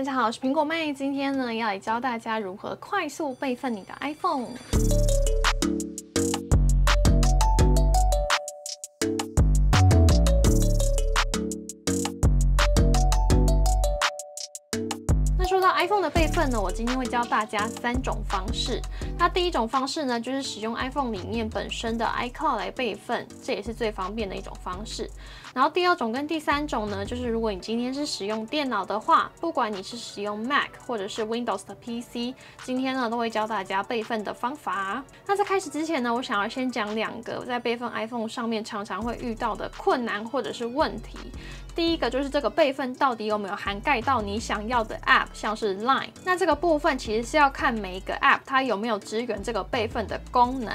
大家好，我是苹果妹，今天呢要来教大家如何快速备份你的 iPhone。那说到 iPhone 的备份呢，我今天会教大家3种方式。那第一种方式呢，就是使用 iPhone 里面本身的 iCloud 来备份，这也是最方便的一种方式。然后第2种跟第3种呢，就是如果你今天是使用电脑的话，不管你是使用 Mac 或者是 Windows 的 PC， 今天呢都会教大家备份的方法。那在开始之前呢，我想要先讲2个在备份 iPhone 上面常常会遇到的困难或者是问题。第一个就是这个备份到底有没有涵盖到你想要的 App， 像是 Line。那这个部分其实是要看每一个 App 它有没有支援这个备份的功能。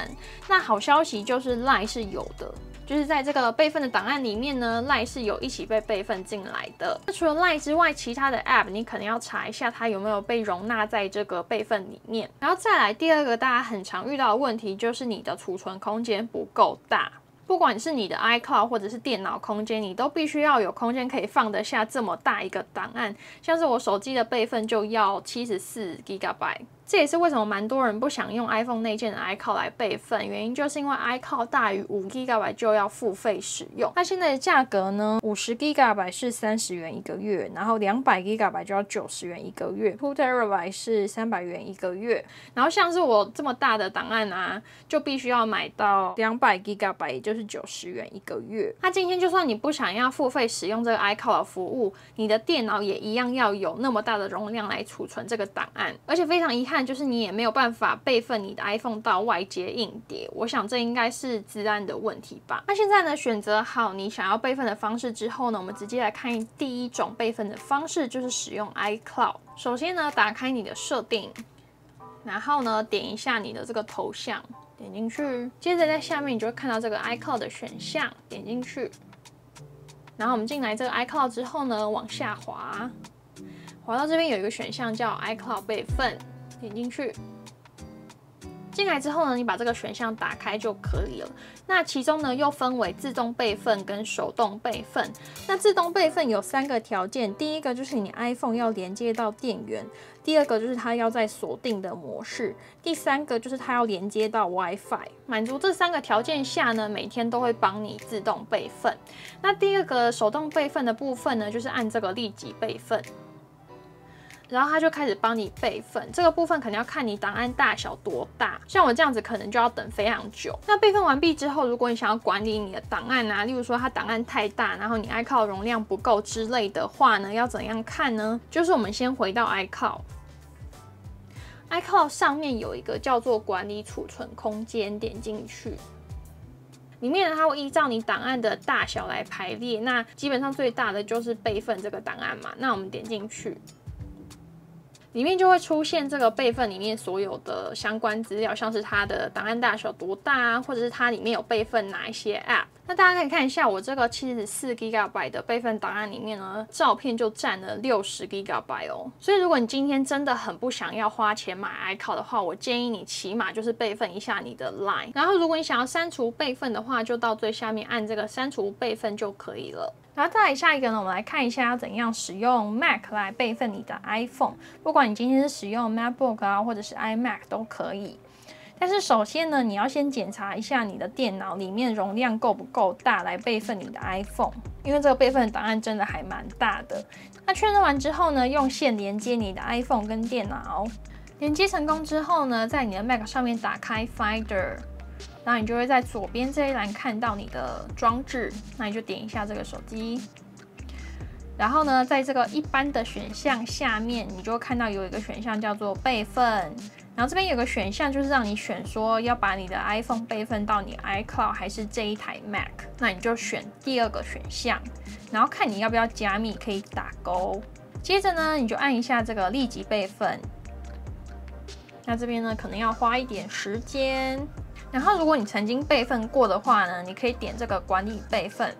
那好消息就是 Line 是有的，就是在这个备份的档案里面呢 ，Line 是有一起被备份进来的。那除了 Line 之外，其他的 App 你可能要查一下它有没有被容纳在这个备份里面。然后再来第2个大家很常遇到的问题就是你的储存空间不够大。不管是你的 iCloud 或者是电脑空间，你都必须要有空间可以放得下这么大一个档案。像是我手机的备份就要74 GB， 这也是为什么蛮多人不想用 iPhone 内建的 iCloud 来备份，原因就是因为 iCloud 大于5 GB 就要付费使用。那现在的价格呢，50 GB 是30元一个月，然后200 GB 就要90元一个月，2TB 是300元一个月。然后像是我这么大的档案啊，就必须要买到200 GB， 也就是90元一个月。那今天就算你不想要付费使用这个 iCloud 的服务，你的电脑也一样要有那么大的容量来储存这个档案，而且非常遗憾。就是你也没有办法备份你的 iPhone 到外接硬碟，我想这应该是资安的问题吧。那现在呢，选择好你想要备份的方式之后呢，我们直接来看第1种备份的方式，就是使用 iCloud。首先呢，打开你的设定，然后呢，点一下你的这个头像，点进去，接着在下面你就会看到这个 iCloud 的选项，点进去，然后我们进来这个 iCloud 之后呢，往下滑，滑到这边有一个选项叫 iCloud 备份。点进去，进来之后呢，你把这个选项打开就可以了。那其中呢，又分为自动备份跟手动备份。那自动备份有3个条件，第一个就是你 iPhone 要连接到电源，第2个就是它要在锁定的模式，第3个就是它要连接到 WiFi。满足这3个条件下呢，每天都会帮你自动备份。那第2个手动备份的部分呢，就是按这个立即备份。然后它就开始帮你备份，这个部分可能要看你档案大小多大，像我这样子可能就要等非常久。那备份完毕之后，如果你想要管理你的档案啊，例如说它档案太大，然后你 iCloud 容量不够之类的话呢，要怎样看呢？就是我们先回到 iCloud 上面有一个叫做管理储存空间，点进去。里面呢，它会依照你档案的大小来排列，那基本上最大的就是备份这个档案嘛，那我们点进去。里面就会出现这个备份里面所有的相关资料，像是它的档案大小多大啊，或者是它里面有备份哪一些 App。那大家可以看一下我这个74 GB 的备份档案里面呢，照片就占了60 GB 哦。所以如果你今天真的很不想要花钱买 iCloud 的话，我建议你起码就是备份一下你的 Line。然后如果你想要删除备份的话，就到最下面按这个删除备份就可以了。然后再来下一个呢，我们来看一下要怎样使用 Mac 来备份你的 iPhone。不管你今天是使用 MacBook 啊，或者是 iMac 都可以。但是首先呢，你要先检查一下你的电脑里面容量够不够大来备份你的 iPhone， 因为这个备份档案真的还蛮大的。那确认完之后呢，用线连接你的 iPhone 跟电脑。连接成功之后呢，在你的 Mac 上面打开 Finder。然后你就会在左边这一栏看到你的装置，那你就点一下这个手机。然后呢，在这个一般的选项下面，你就会看到有一个选项叫做备份。然后这边有个选项就是让你选说要把你的 iPhone 备份到你 iCloud 还是这一台 Mac， 那你就选第2个选项，然后看你要不要加密，可以打勾。接着呢，你就按一下这个立即备份。那这边呢，可能要花一点时间。然后，如果你曾经备份过的话呢，你可以点这个管理备份，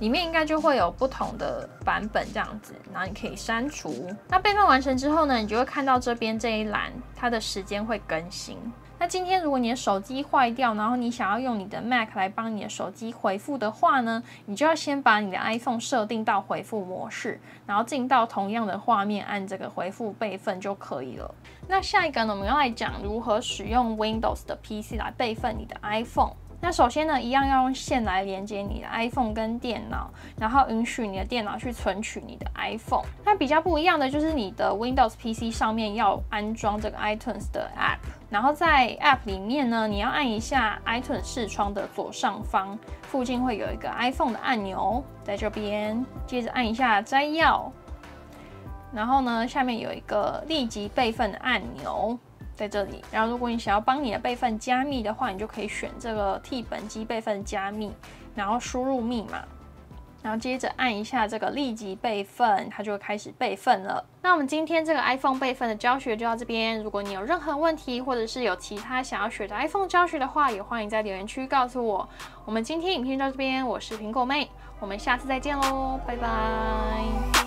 里面应该就会有不同的版本这样子，然后你可以删除。那备份完成之后呢，你就会看到这边这一栏，它的时间会更新。那今天如果你的手机坏掉，然后你想要用你的 Mac 来帮你的手机回复的话呢，你就要先把你的 iPhone 设定到回复模式，然后进到同样的画面，按这个回复备份就可以了。那下一个呢，我们要来讲如何使用 Windows 的 PC 来备份你的 iPhone。 那首先呢，一样要用线来连接你的 iPhone 跟电脑，然后允许你的电脑去存取你的 iPhone。那比较不一样的就是你的 Windows PC 上面要安装这个 iTunes 的 App， 然后在 App 里面呢，你要按一下 iTunes 视窗的左上方附近会有一个 iPhone 的按钮，在这边，接着按一下摘要，然后呢，下面有一个立即备份的按钮。 在这里，然后如果你想要帮你的备份加密的话，你就可以选这个替本机备份加密，然后输入密码，然后接着按一下这个立即备份，它就会开始备份了。那我们今天这个 iPhone 备份的教学就到这边。如果你有任何问题，或者是有其他想要学的 iPhone 教学的话，也欢迎在留言区告诉我。我们今天影片就到这边，我是苹果妹，我们下次再见喽，拜拜。